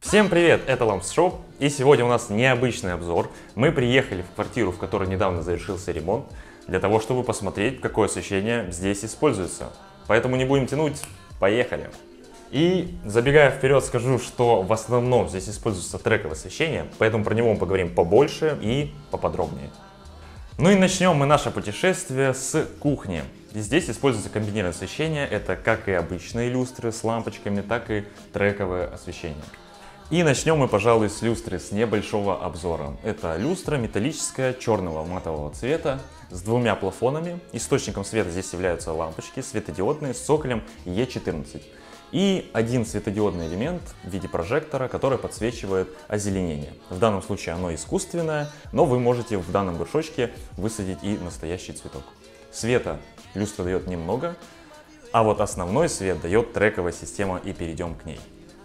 Всем привет, это Lampsshop, и сегодня у нас необычный обзор. Мы приехали в квартиру, в которой недавно завершился ремонт, для того, чтобы посмотреть, какое освещение здесь используется. Поэтому не будем тянуть, поехали! И забегая вперед, скажу, что в основном здесь используется трековое освещение, поэтому про него мы поговорим побольше и поподробнее. Ну и начнем мы наше путешествие с кухни. И здесь используется комбинированное освещение, это как и обычные люстры с лампочками, так и трековое освещение. И начнем мы, пожалуй, с люстры с небольшого обзора. Это люстра металлическая, черного матового цвета, с двумя плафонами. Источником света здесь являются лампочки светодиодные с цоколем Е14. И один светодиодный элемент в виде прожектора, который подсвечивает озеленение. В данном случае оно искусственное, но вы можете в данном горшочке высадить и настоящий цветок. Света люстра дает немного, а вот основной свет дает трековая система, и перейдем к ней.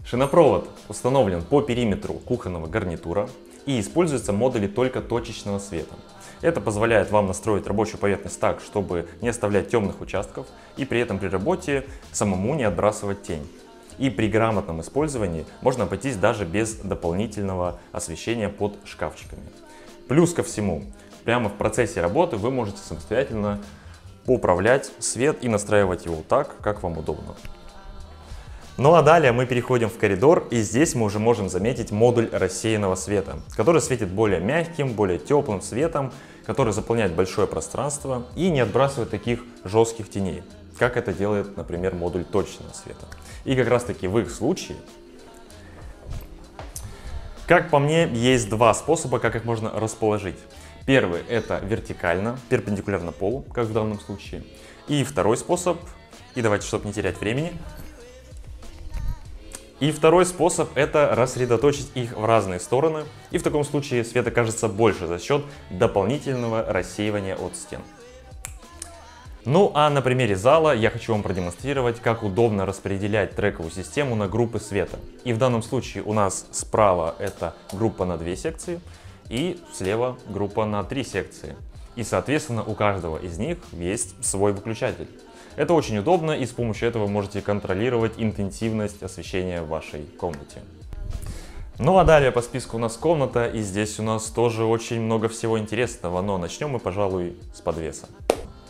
Шинопровод установлен по периметру кухонного гарнитура и используются модули только точечного света. Это позволяет вам настроить рабочую поверхность так, чтобы не оставлять темных участков и при этом при работе самому не отбрасывать тень. И при грамотном использовании можно обойтись даже без дополнительного освещения под шкафчиками. Плюс ко всему, прямо в процессе работы вы можете самостоятельно управлять свет и настраивать его так, как вам удобно. Ну а далее мы переходим в коридор, и здесь мы уже можем заметить модуль рассеянного света, который светит более мягким, более теплым светом, который заполняет большое пространство и не отбрасывает таких жестких теней, как это делает, например, модуль точечного света. И как раз таки в их случае, как по мне, есть два способа, как их можно расположить. Первый — это вертикально, перпендикулярно полу, как в данном случае. И второй способ, и давайте, чтобы не терять времени, и второй способ — это рассредоточить их в разные стороны, и в таком случае свет окажется больше за счет дополнительного рассеивания от стен. Ну а на примере зала я хочу вам продемонстрировать, как удобно распределять трековую систему на группы света. И в данном случае у нас справа это группа на 2 секции, и слева группа на 3 секции. И соответственно у каждого из них есть свой выключатель. Это очень удобно, и с помощью этого вы можете контролировать интенсивность освещения в вашей комнате. Ну а далее по списку у нас комната, и здесь у нас тоже очень много всего интересного, но начнем мы, пожалуй, с подвеса.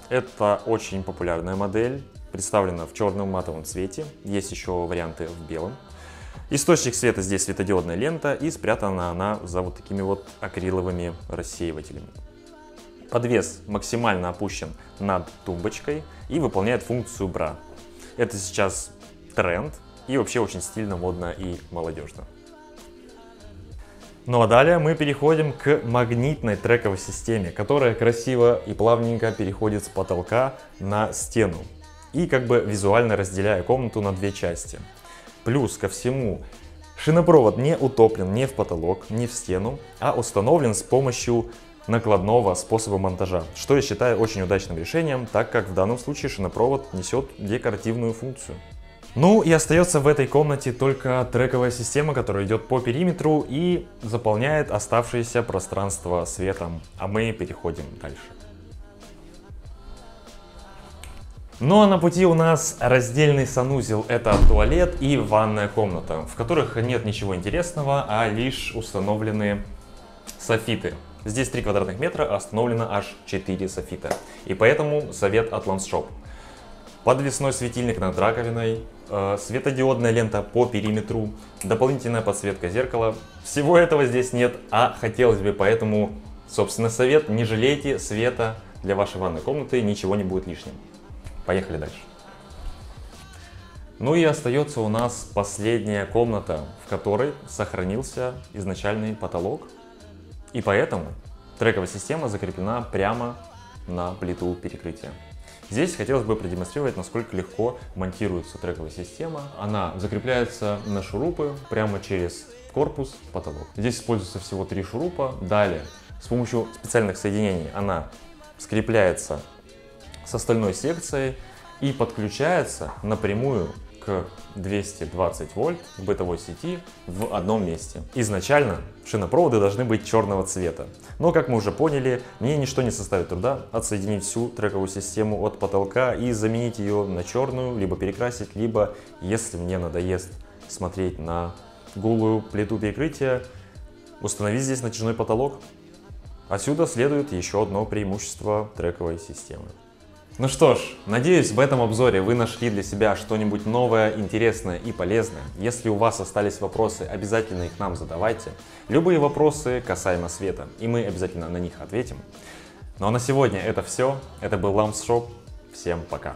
Это очень популярная модель, представлена в черном матовом цвете, есть еще варианты в белом. Источник света здесь светодиодная лента, и спрятана она за вот такими вот акриловыми рассеивателями. Подвес максимально опущен над тумбочкой и выполняет функцию бра. Это сейчас тренд и вообще очень стильно, модно и молодежно. Ну а далее мы переходим к магнитной трековой системе, которая красиво и плавненько переходит с потолка на стену и как бы визуально разделяя комнату на две части. Плюс ко всему, шинопровод не утоплен ни в потолок, ни в стену, а установлен с помощью накладного способа монтажа, что я считаю очень удачным решением, так как в данном случае шинопровод несет декоративную функцию. Ну и остается в этой комнате только трековая система, которая идет по периметру и заполняет оставшееся пространство светом, а мы переходим дальше. Ну а на пути у нас раздельный санузел, это туалет и ванная комната, в которых нет ничего интересного, а лишь установлены софиты. Здесь 3 квадратных метра, установлено аж 4 софита. И поэтому совет от Lampsshop. Подвесной светильник над раковиной, светодиодная лента по периметру, дополнительная подсветка зеркала. Всего этого здесь нет, а хотелось бы, поэтому, собственно, совет. Не жалейте света для вашей ванной комнаты, ничего не будет лишним. Поехали дальше. Ну и остается у нас последняя комната, в которой сохранился изначальный потолок. И поэтому трековая система закреплена прямо на плиту перекрытия. Здесь хотелось бы продемонстрировать, насколько легко монтируется трековая система. Она закрепляется на шурупы прямо через корпус, потолок. Здесь используется всего 3 шурупа. Далее с помощью специальных соединений она скрепляется с остальной секцией и подключается напрямую к 220 вольт в бытовой сети в одном месте. Изначально шинопроводы должны быть черного цвета, но, как мы уже поняли, мне ничто не составит труда отсоединить всю трековую систему от потолка и заменить ее на черную, либо перекрасить, либо, если мне надоест смотреть на голую плиту перекрытия, установить здесь натяжной потолок. Отсюда следует еще одно преимущество трековой системы. Ну что ж, надеюсь, в этом обзоре вы нашли для себя что-нибудь новое, интересное и полезное. Если у вас остались вопросы, обязательно их нам задавайте. Любые вопросы касаемо света, и мы обязательно на них ответим. Ну а на сегодня это все. Это был Lampsshop. Всем пока!